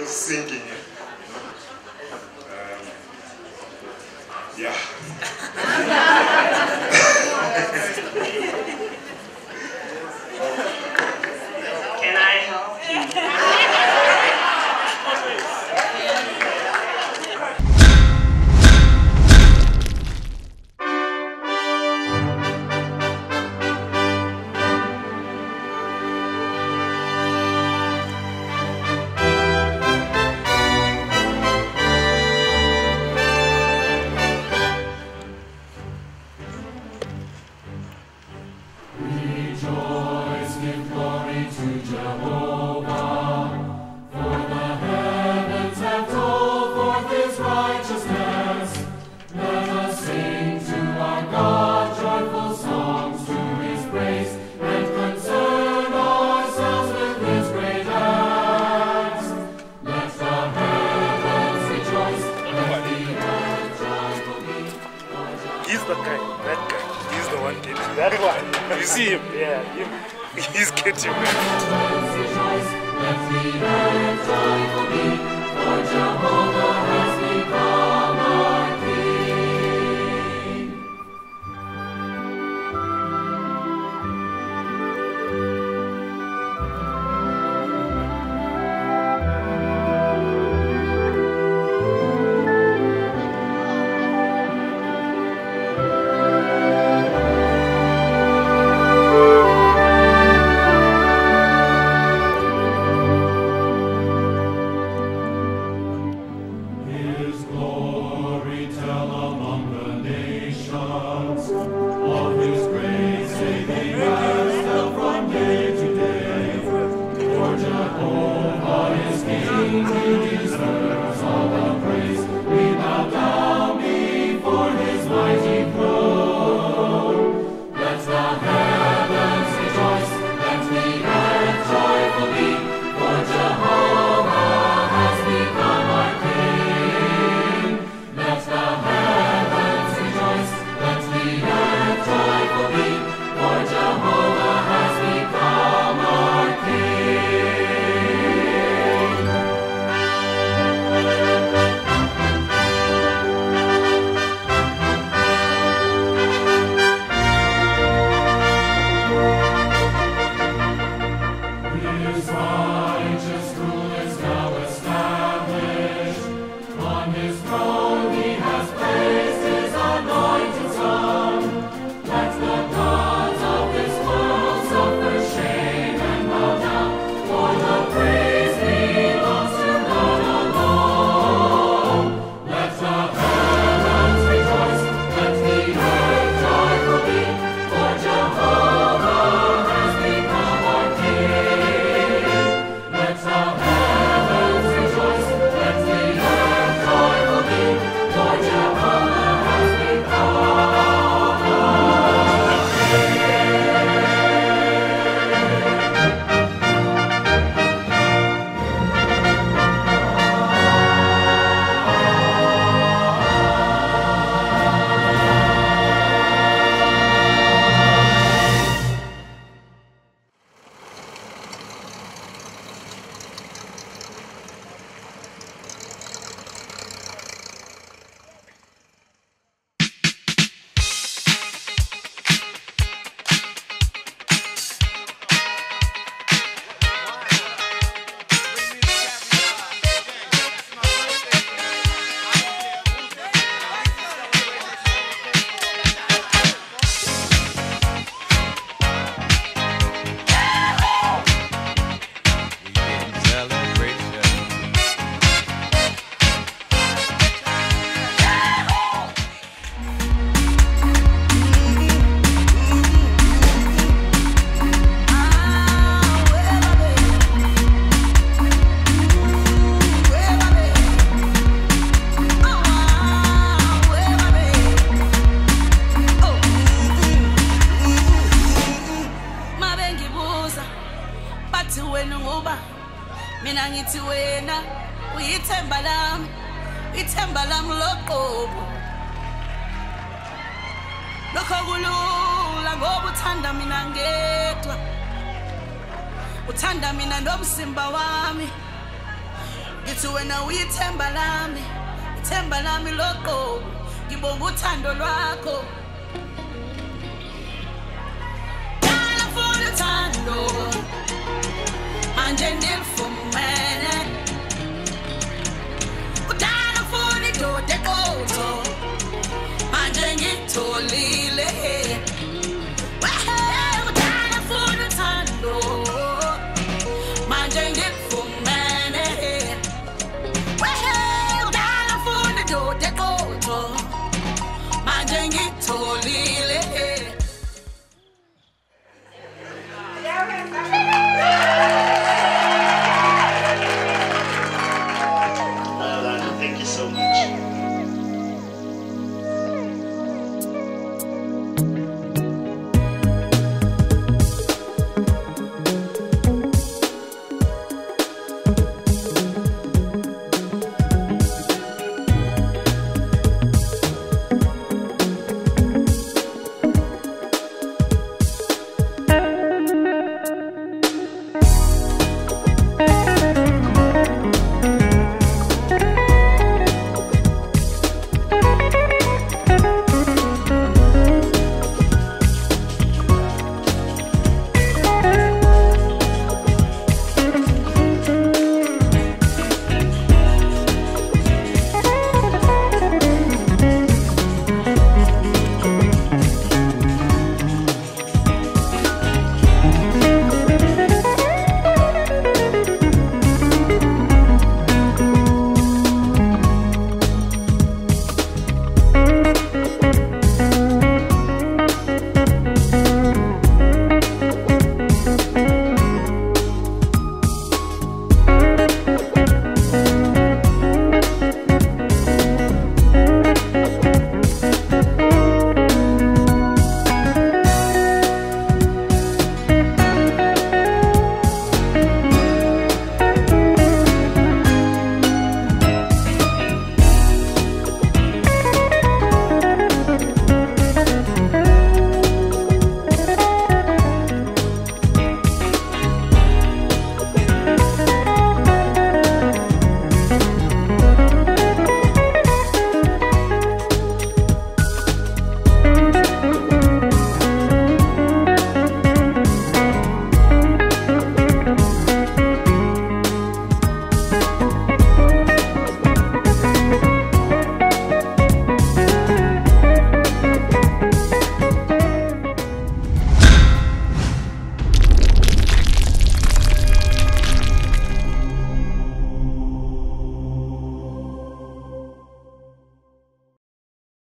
just singing. Yeah. Can I help you? See him? Yeah, him. He's catching me. Itu wena uithemba lami loko ngibonga uthando lwakho. Dala for the time.